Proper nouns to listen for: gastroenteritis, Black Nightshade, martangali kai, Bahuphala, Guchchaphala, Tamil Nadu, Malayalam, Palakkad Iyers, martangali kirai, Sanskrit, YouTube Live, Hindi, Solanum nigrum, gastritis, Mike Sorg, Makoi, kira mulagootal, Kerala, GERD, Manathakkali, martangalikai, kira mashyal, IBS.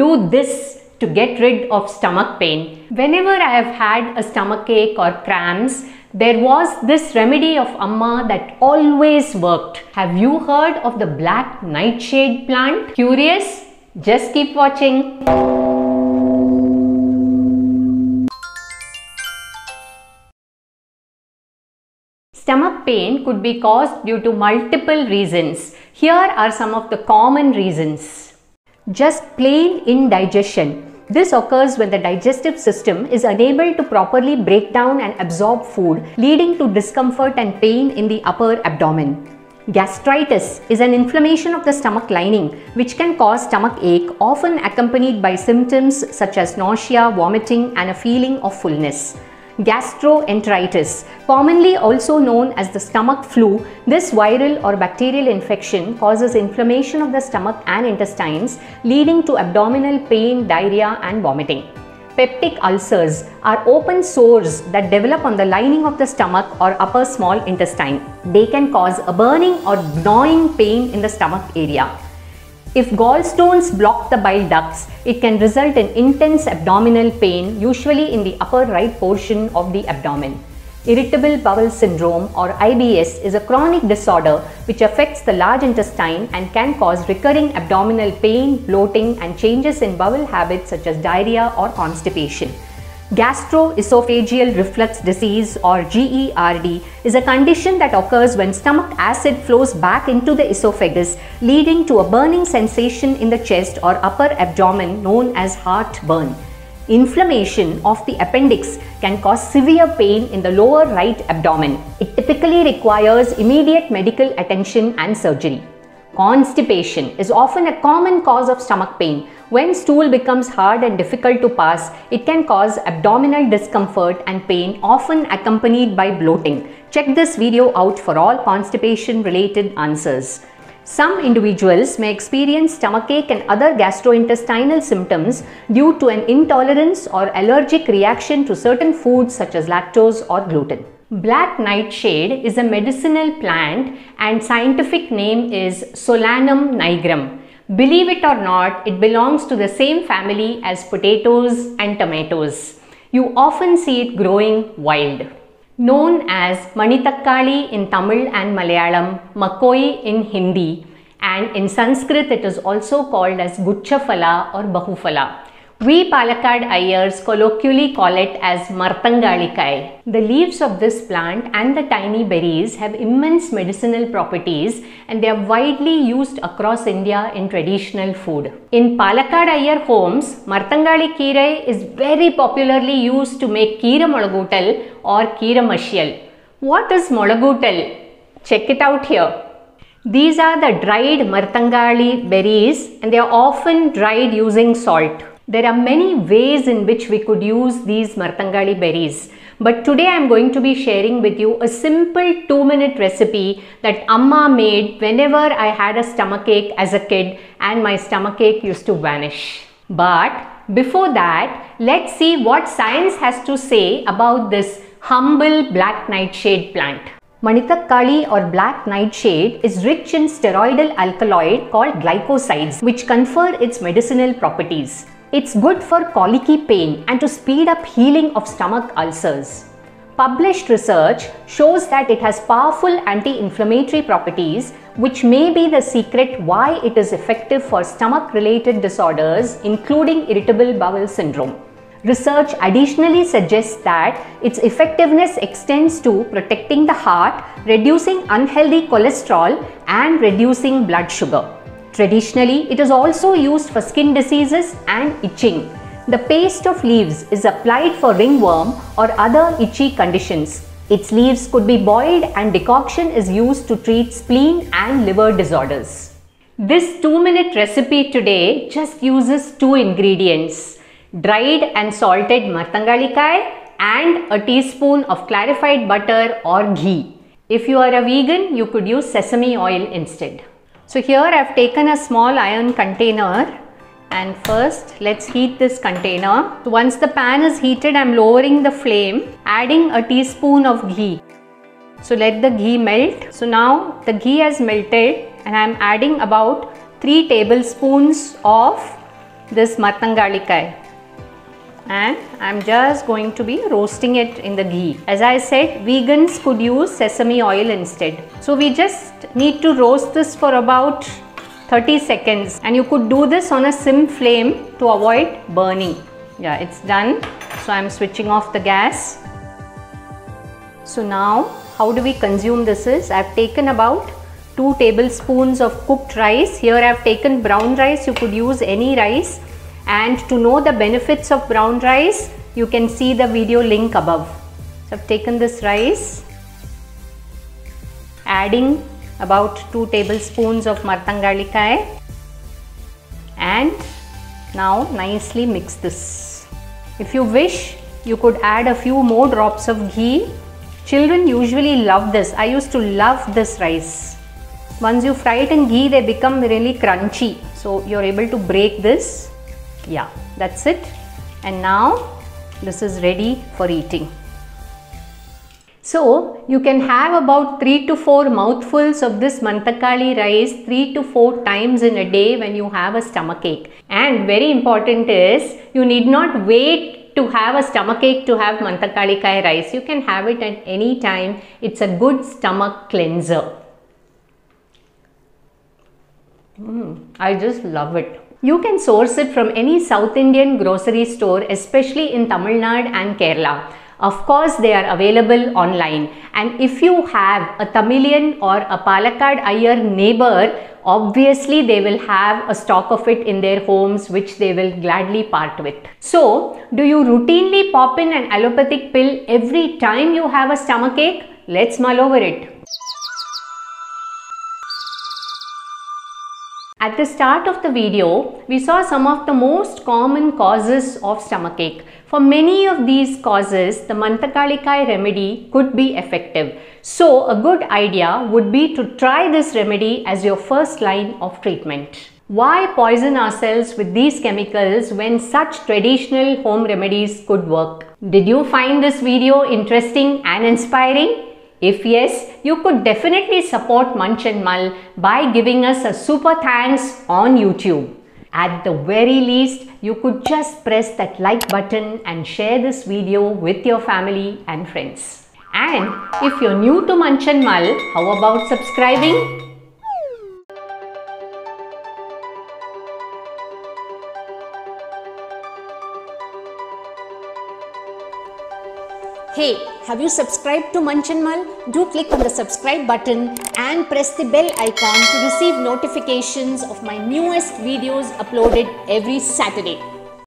do this to get rid of stomach pain. Whenever I have had a stomach ache or cramps, there was this remedy of Amma that always worked. Have you heard of the Black Nightshade plant? Curious? Just keep watching. Stomach pain could be caused due to multiple reasons. Here are some of the common reasons. Just plain indigestion. This occurs when the digestive system is unable to properly break down and absorb food, leading to discomfort and pain in the upper abdomen. Gastritis is an inflammation of the stomach lining which can cause stomach ache, often accompanied by symptoms such as nausea, vomiting, and a feeling of fullness. Gastroenteritis, commonly also known as the stomach flu, this viral or bacterial infection causes inflammation of the stomach and intestines, leading to abdominal pain, diarrhea, and vomiting. Peptic ulcers are open sores that develop on the lining of the stomach or upper small intestine. They can cause a burning or gnawing pain in the stomach area. If gallstones block the bile ducts, it can result in intense abdominal pain, usually in the upper right portion of the abdomen. Irritable bowel syndrome or IBS is a chronic disorder which affects the large intestine and can cause recurring abdominal pain, bloating, and changes in bowel habits such as diarrhea or constipation. Gastroesophageal reflux disease or GERD is a condition that occurs when stomach acid flows back into the esophagus, leading to a burning sensation in the chest or upper abdomen known as heartburn. Inflammation of the appendix can cause severe pain in the lower right abdomen. It typically requires immediate medical attention and surgery. Constipation is often a common cause of stomach pain. When stool becomes hard and difficult to pass, it can cause abdominal discomfort and pain, often accompanied by bloating. Check this video out for all constipation-related answers. Some individuals may experience stomachache and other gastrointestinal symptoms due to an intolerance or allergic reaction to certain foods such as lactose or gluten. Black nightshade is a medicinal plant and scientific name is Solanum nigrum. Believe it or not, it belongs to the same family as potatoes and tomatoes. You often see it growing wild. Known as Manathakkali in Tamil and Malayalam, Makoi in Hindi, and in Sanskrit it is also called as Guchchaphala or Bahuphala. We Palakkad Iyers colloquially call it as martangali kai. The leaves of this plant and the tiny berries have immense medicinal properties and they are widely used across India in traditional food. In Palakkad Iyer homes, martangali kirai is very popularly used to make kira mulagootal or kira mashyal. What is mulagootal? Check it out here. These are the dried martangali berries and they are often dried using salt. There are many ways in which we could use these martangali berries, but today I am going to be sharing with you a simple 2-minute recipe that Amma made whenever I had a stomachache as a kid and my stomachache used to vanish. But before that, let's see what science has to say about this humble black nightshade plant. Manathakkali or black nightshade is rich in steroidal alkaloid called glycosides, which confer its medicinal properties. It's good for colicky pain and to speed up healing of stomach ulcers. Published research shows that it has powerful anti-inflammatory properties, which may be the secret why it is effective for stomach-related disorders, including irritable bowel syndrome. Research additionally suggests that its effectiveness extends to protecting the heart, reducing unhealthy cholesterol, and reducing blood sugar. Traditionally, it is also used for skin diseases and itching. The paste of leaves is applied for ringworm or other itchy conditions. Its leaves could be boiled and decoction is used to treat spleen and liver disorders. This 2-minute recipe today just uses 2 ingredients: dried and salted martangali kai and a teaspoon of clarified butter or ghee. If you are a vegan, you could use sesame oil instead. So here I have taken a small iron container and first let's heat this container. So once the pan is heated, I am lowering the flame, adding a teaspoon of ghee. So let the ghee melt. So now the ghee has melted and I am adding about 3 tablespoons of this martangali kai, and I'm just going to be roasting it in the ghee. As I said, vegans could use sesame oil instead. So we just need to roast this for about 30 seconds, and you could do this on a sim flame to avoid burning. Yeah, it's done. So I'm switching off the gas. So now how do we consume this is, I've taken about 2 tablespoons of cooked rice. Here I've taken brown rice, you could use any rice. And to know the benefits of brown rice, you can see the video link above. So I've taken this rice, adding about 2 tablespoons of martangalikai, and now nicely mix this. If you wish, you could add a few more drops of ghee. Children usually love this. I used to love this rice. Once you fry it in ghee, they become really crunchy. So you're able to break this. Yeah, that's it. And now this is ready for eating. So you can have about 3 to 4 mouthfuls of this Manathakkali rice 3 to 4 times in a day when you have a stomachache. And very important is, you need not wait to have a stomachache to have Manathakkali kai rice. You can have it at any time. It's a good stomach cleanser. I just love it. You can source it from any South Indian grocery store, especially in Tamil Nadu and Kerala. Of course, they are available online. And if you have a Tamilian or a Palakkad Iyer neighbor, obviously they will have a stock of it in their homes, which they will gladly part with. So, do you routinely pop in an allopathic pill every time you have a stomachache? Let's mull over it. At the start of the video, we saw some of the most common causes of stomachache. For many of these causes, the Manathakkali kai remedy could be effective. So, a good idea would be to try this remedy as your first line of treatment. Why poison ourselves with these chemicals when such traditional home remedies could work? Did you find this video interesting and inspiring? If yes, you could definitely support Munch & Mull by giving us a super thanks on YouTube. At the very least, you could just press that like button and share this video with your family and friends. And if you're new to Munch & Mull, how about subscribing? Hey, have you subscribed to Munch & Mull? Do click on the subscribe button and press the bell icon to receive notifications of my newest videos uploaded every Saturday.